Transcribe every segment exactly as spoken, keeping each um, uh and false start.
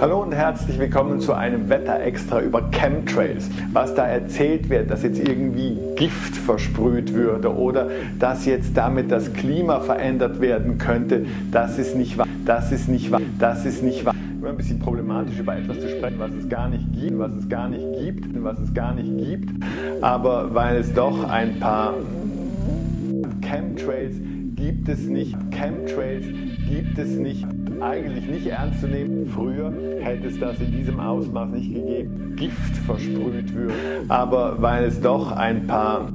Hallo und herzlich willkommen zu einem Wetter-Extra über Chemtrails. Was da erzählt wird, dass jetzt irgendwie Gift versprüht würde oder dass jetzt damit das Klima verändert werden könnte, das ist nicht wahr, das ist nicht wahr, das ist nicht wahr. Immer ein bisschen problematisch über etwas zu sprechen, was es gar nicht gibt, was es gar nicht gibt, was es gar nicht gibt, aber weil es doch ein paar Chemtrails gibt es nicht, Chemtrails gibt es nicht. Eigentlich nicht ernst zu nehmen. Früher hätte es das in diesem Ausmaß nicht gegeben. Gift versprüht würde. Aber weil es doch ein paar...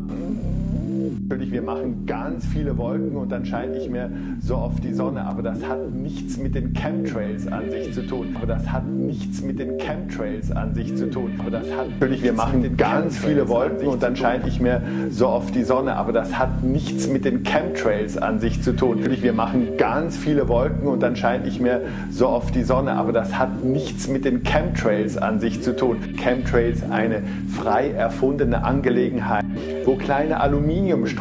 Wir machen ganz viele Wolken und dann scheint nicht mehr so oft die Sonne. Aber das hat nichts mit den Chemtrails an sich zu tun. Aber das hat nichts mit den Chemtrails an sich zu tun. Aber das hat natürlich, wir machen ganz viele Wolken und dann scheint nicht mehr so oft die Sonne. Aber das hat nichts mit den Chemtrails an sich zu tun. Natürlich, wir machen ganz viele Wolken und dann scheint nicht mehr so oft die Sonne. Aber das hat nichts mit den Chemtrails an sich zu tun. Chemtrails, eine frei erfundene Angelegenheit, wo kleine Aluminiumstreifen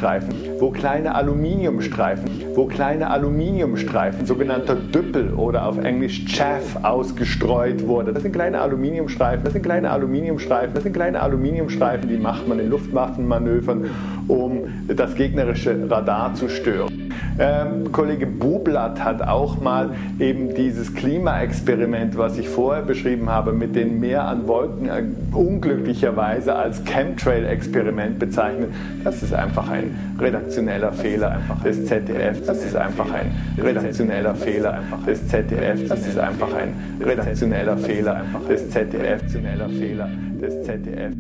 wo kleine Aluminiumstreifen, wo kleine Aluminiumstreifen, sogenannter Düppel oder auf Englisch Chaff, ausgestreut wurde. Das sind kleine Aluminiumstreifen, das sind kleine Aluminiumstreifen, das sind kleine Aluminiumstreifen, die macht man in Luftwaffenmanövern, um das gegnerische Radar zu stören. Ähm, Kollege Bublatt hat auch mal eben dieses Klimaexperiment, was ich vorher beschrieben habe, mit dem Meer an Wolken äh, unglücklicherweise als Chemtrail-Experiment bezeichnet. Das ist einfach ein redaktioneller Fehler des Z D F. Das ist einfach ein redaktioneller Fehler des Z D F. Das ist einfach ein redaktioneller Fehler des Z D F. Redaktioneller Fehler des Z D F.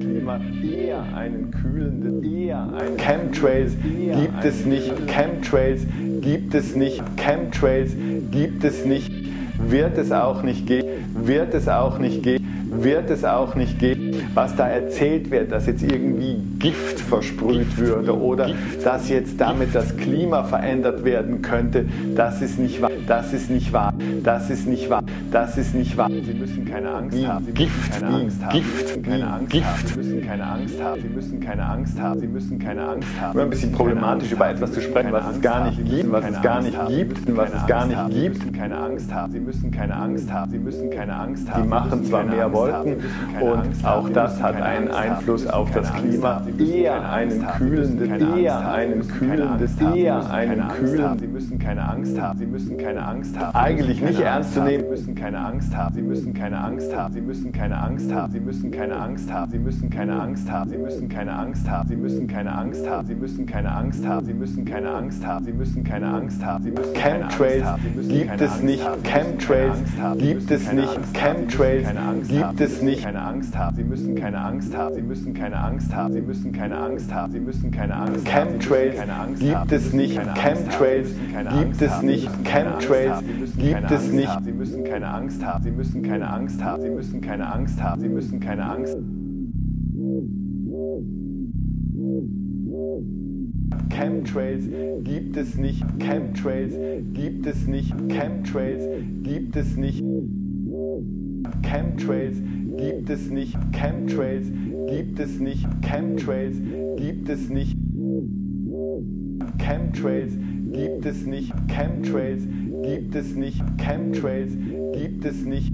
Klima eher einen kühlenden, eher einen Chemtrails gibt es nicht. Chemtrails gibt es nicht. Chemtrails gibt es nicht. Wird es auch nicht geben. Wird es auch nicht geben. Wird es auch nicht geben, was da erzählt wird, dass jetzt irgendwie Gift versprüht würde oder dass jetzt damit das Klima verändert werden könnte, das ist nicht wahr, das ist nicht wahr, das ist nicht wahr, das ist nicht wahr. Sie müssen keine Angst haben, Sie müssen keine Angst haben, Gift, keine Angst haben, Sie müssen keine Angst haben, Sie müssen keine Angst haben, Sie müssen keine Angst haben. Immer ein bisschen problematisch über etwas zu sprechen, was es gar nicht gibt, was es gar nicht gibt, was es gar nicht gibt. Sie müssen keine Angst haben, Sie müssen keine Angst haben, Sie müssen keine Angst haben. Sie machen zwar mehr Wolken und auch das hat einen Einfluss auf das Klima. Eher einen kühlenden, eher einen kühlenden, eher einen kühlenden. Sie müssen keine Angst haben, Sie müssen keine Angst haben. Eigentlich nicht ernst zu nehmen. Sie müssen keine Angst haben, Sie müssen keine Angst haben, Sie müssen keine Angst haben, Sie müssen keine Angst haben, Sie müssen keine Angst haben, Sie müssen keine Angst haben, Sie müssen keine Angst haben, Sie müssen keine Angst haben, Sie müssen keine Angst haben, Sie müssen keine Angst haben, Sie müssen keine Angst haben. Chemtrails gibt es nicht, Chemtrails gibt es nicht, Chemtrails gibt Gibt es nicht. Keine Angst haben. Sie müssen keine Angst haben. Sie müssen keine Angst haben. Sie müssen keine Angst haben. Sie müssen keine Angst haben. Chemtrails gibt es nicht. Chemtrails gibt es nicht. Chemtrails gibt es nicht. Sie müssen keine Angst haben. Sie müssen keine Angst haben. Sie müssen keine Angst haben. Sie müssen keine Angst haben. Chemtrails gibt es nicht. Chemtrails gibt es nicht. Chemtrails gibt es nicht. Chemtrails gibt es nicht. Chemtrails gibt es nicht. Chemtrails gibt es nicht. Chemtrails gibt es nicht. Chemtrails gibt es nicht. Chemtrails gibt es nicht.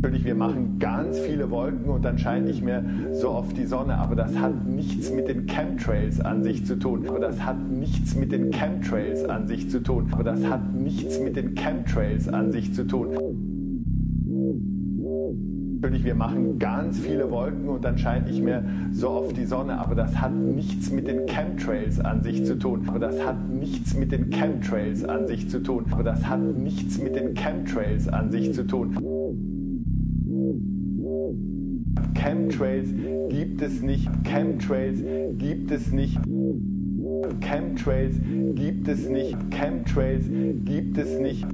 Natürlich, wir machen ganz viele Wolken und dann scheint nicht mehr so oft die Sonne. Aber das hat nichts mit den Chemtrails an sich zu tun. Aber das hat nichts mit den Chemtrails an sich zu tun. Aber das hat nichts mit den Chemtrails an sich zu tun. Natürlich, wir machen ganz viele Wolken und dann scheint nicht mehr so oft die Sonne. Aber das hat nichts mit den Chemtrails an sich zu tun. Aber das hat nichts mit den Chemtrails an sich zu tun. Aber das hat nichts mit den Chemtrails an sich zu tun. Chemtrails gibt es nicht. Chemtrails gibt es nicht. Chemtrails gibt es nicht. Chemtrails gibt es nicht.